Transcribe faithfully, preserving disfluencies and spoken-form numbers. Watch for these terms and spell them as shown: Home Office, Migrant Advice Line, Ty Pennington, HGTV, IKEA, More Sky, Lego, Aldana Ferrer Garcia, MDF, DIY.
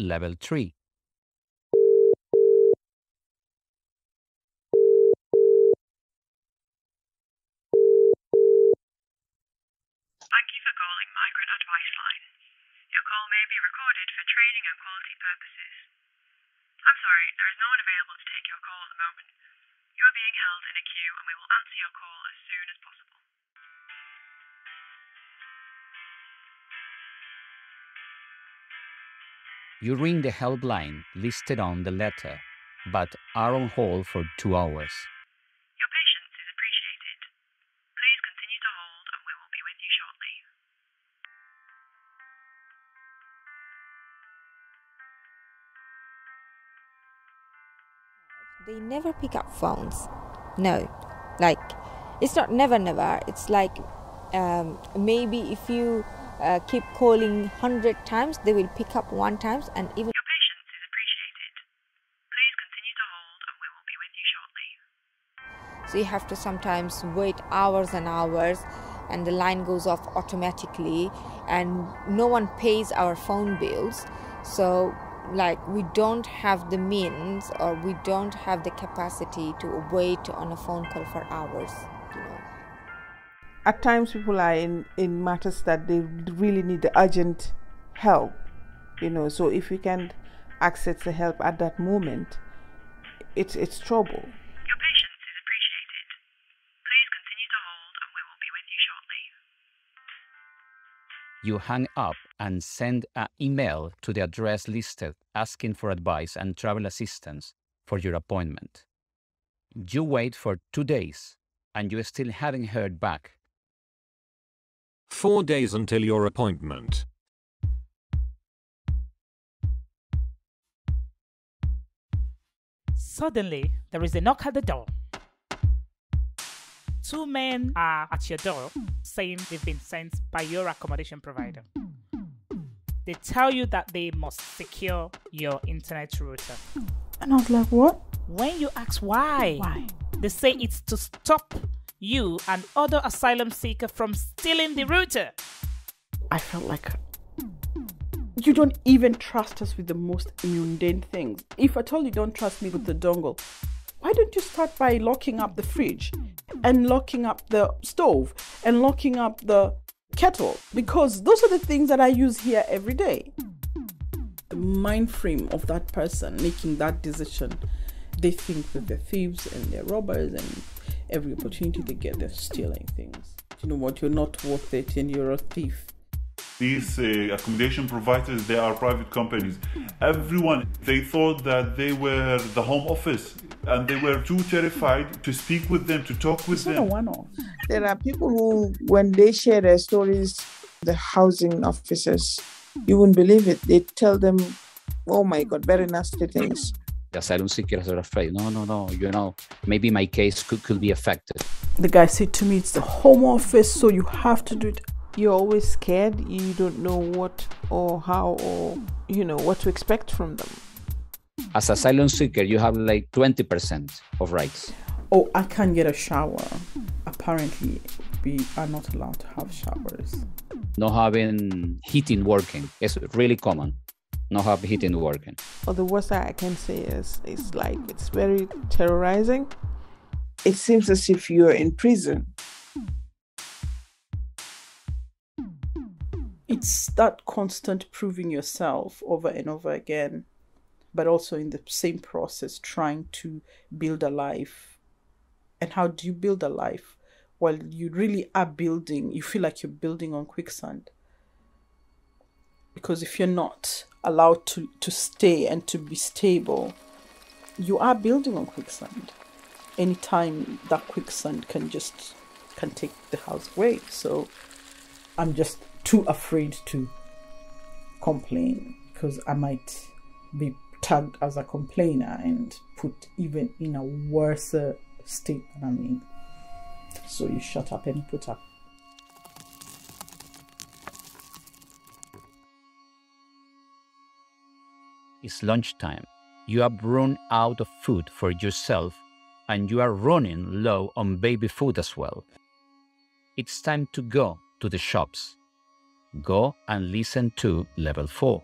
level three. Thank you for calling Migrant Advice Line. Your call may be recorded for training and quality purposes. I'm sorry, there is no one available to take your call at the moment. You are being held in a queue and we will answer your call as soon as possible. You ring the helpline listed on the letter, but are on hold for two hours. Your patience is appreciated. Please continue to hold and we will be with you shortly. They never pick up phones. No, like, it's not never, never. It's like um, maybe if you uh, keep calling one hundred times, they will pick up one time and even... Your patience is appreciated. Please continue to hold and we will be with you shortly. So you have to sometimes wait hours and hours and the line goes off automatically and no one pays our phone bills. So... like we don't have the means or we don't have the capacity to wait on a phone call for hours, you know. At times people are in, in matters that they really need the urgent help, you know, so if we can't access the help at that moment, it's, it's trouble. Your patience is appreciated. Please continue to hold and we will be with you shortly. You hang up and send an email to the address listed asking for advice and travel assistance for your appointment. You wait for two days and you still haven't heard back. Four days until your appointment. Suddenly, there is a knock at the door. Two men are at your door saying they've been sent by your accommodation provider. They tell you that they must secure your internet router. And I was like, what? When you ask why, why? They say it's to stop you and other asylum seekers from stealing the router. I felt like, you don't even trust us with the most mundane things. If at all you don't trust me with the dongle, why don't you start by locking up the fridge and locking up the stove and locking up the kettle, because those are the things that I use here every day. The mind frame of that person making that decision, they think that they're thieves and they're robbers and every opportunity they get, they're stealing things. You know what, you're not worth it and you're a thief. These uh, accommodation providers, they are private companies. Everyone, they thought that they were the Home Office and they were too terrified to speak with them, to talk with them. It's not a one-off. There are people who, when they share their stories, the housing officers, you wouldn't believe it. They tell them, oh my God, very nasty things. The asylum seekers are afraid. No, no, no, you know, maybe my case could, could be affected. The guy said to me, it's the Home Office, so you have to do it. You're always scared, you don't know what or how or, you know, what to expect from them. As an asylum seeker, you have like twenty percent of rights. Oh, I can't get a shower. Apparently, we are not allowed to have showers. Not having heating working is really common. Not have heating working. Well, the worst I can say is, it's like, it's very terrorizing. It seems as if you're in prison. It's that constant proving yourself over and over again, but also in the same process trying to build a life. And how do you build a life? Well, you really are building, you feel like you're building on quicksand. Because if you're not allowed to, to stay and to be stable, you are building on quicksand. Anytime that quicksand can just, can take the house away. So I'm just too afraid to complain because I might be tagged as a complainer and put even in a worse state than I'm in. So you shut up and put up. It's lunchtime. You have run out of food for yourself and you are running low on baby food as well. It's time to go to the shops. Go and listen to level four.